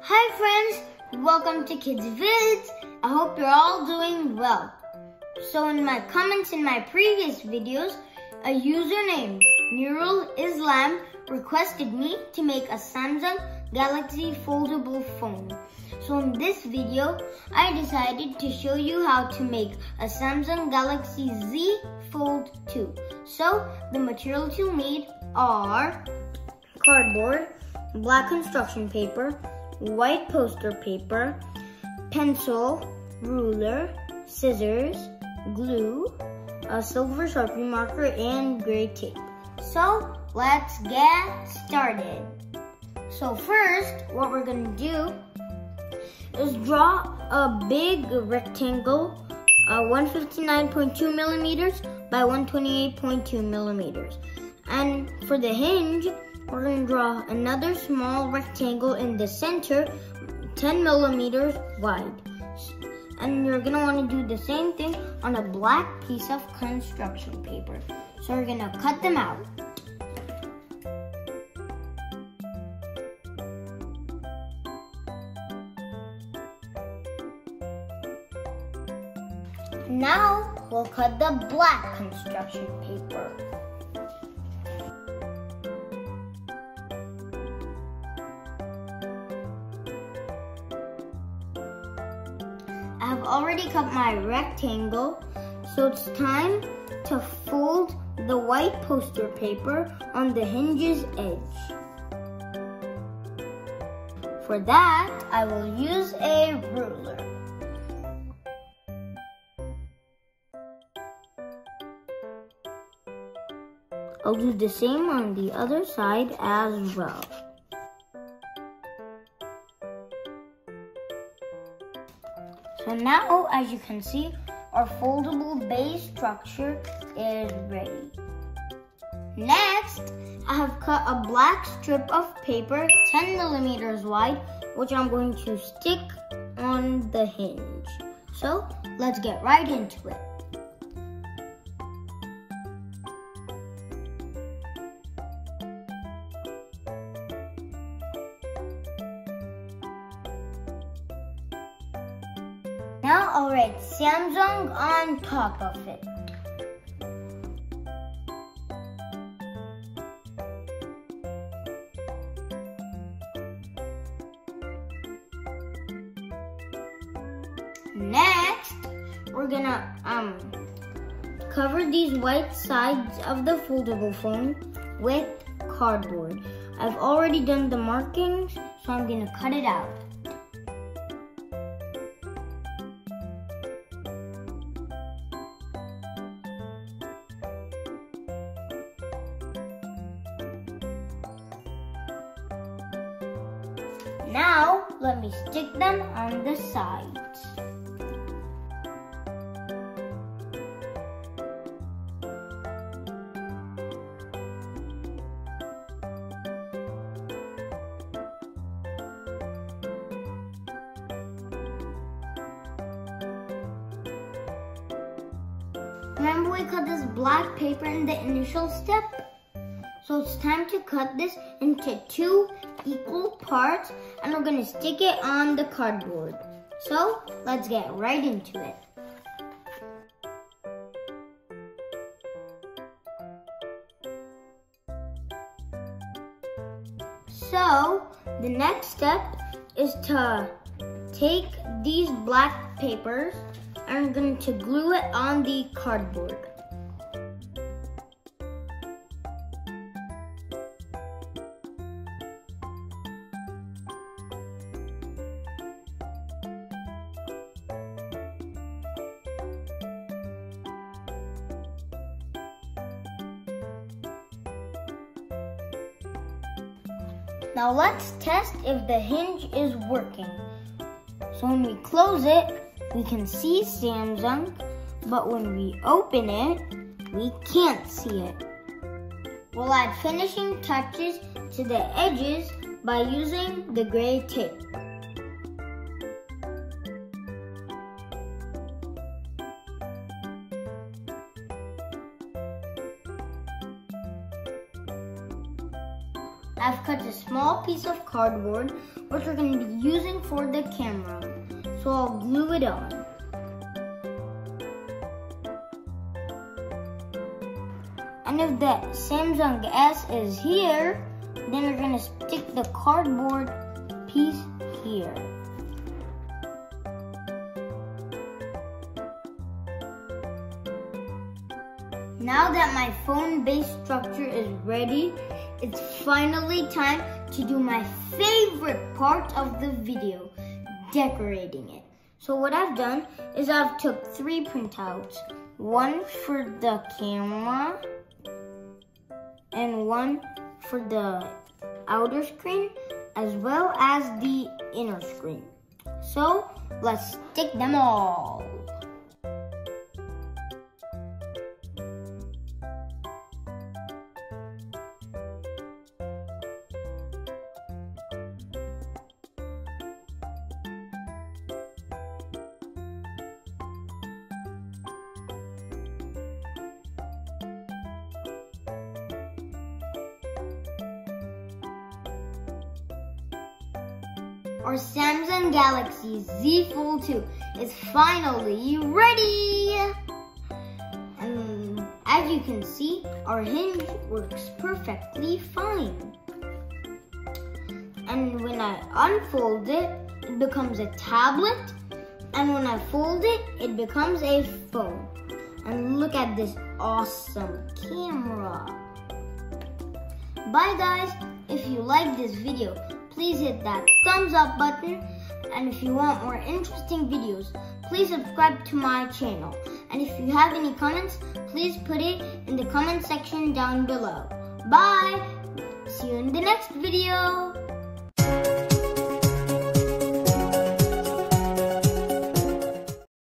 Hi friends, welcome to Kids Vids. I hope you're all doing well. So in my comments in my previous videos, a user named Neural Islam requested me to make a Samsung Galaxy foldable phone. So in this video, I decided to show you how to make a Samsung Galaxy Z Fold 2. So the materials you'll need are cardboard, black construction paper, white poster paper, pencil, ruler, scissors, glue, a silver Sharpie marker, and gray tape. So let's get started. So first, what we're gonna do is draw a big rectangle, 159.2 millimeters by 128.2 millimeters. And for the hinge, we're gonna draw another small rectangle in the center, 10 millimeters wide. And you're gonna wanna do the same thing on a black piece of construction paper. So we're gonna cut them out. Now, we'll cut the black construction paper. I have already cut my rectangle, so it's time to fold the white poster paper on the hinge's edge. For that, I will use a ruler. I'll do the same on the other side as well. So now, as you can see, our foldable base structure is ready. Next, I have cut a black strip of paper 10 millimeters wide, which I'm going to stick on the hinge. So let's get right into it. Now I'll write Samsung on top of it. Next, we're gonna cover these white sides of the foldable phone with cardboard. I've already done the markings, so I'm gonna cut it out. Now, let me stick them on the sides. Remember we cut this black paper in the initial step? So it's time to cut this into two equal parts, and we're gonna stick it on the cardboard. So let's get right into it. So the next step is to take these black papers and I'm going to glue it on the cardboard. Now let's test if the hinge is working. So when we close it, we can see Samsung, but when we open it, we can't see it. We'll add finishing touches to the edges by using the gray tape. I've cut a small piece of cardboard, which we're going to be using for the camera. So I'll glue it on. And if the Samsung S is here, then we're going to stick the cardboard piece here. Now that my phone base structure is ready, it's finally time to do my favorite part of the video, decorating it. So what I've done is I've took 3 printouts, one for the camera and one for the outer screen as well as the inner screen. So let's stick them all. Our Samsung Galaxy Z Fold 2 is finally ready! And as you can see, our hinge works perfectly fine. And when I unfold it, it becomes a tablet. And when I fold it, it becomes a phone. And look at this awesome camera. Bye guys! If you like this video, please hit that thumbs up button, and if you want more interesting videos, please subscribe to my channel. And if you have any comments, please put it in the comment section down below. Bye! See you in the next video!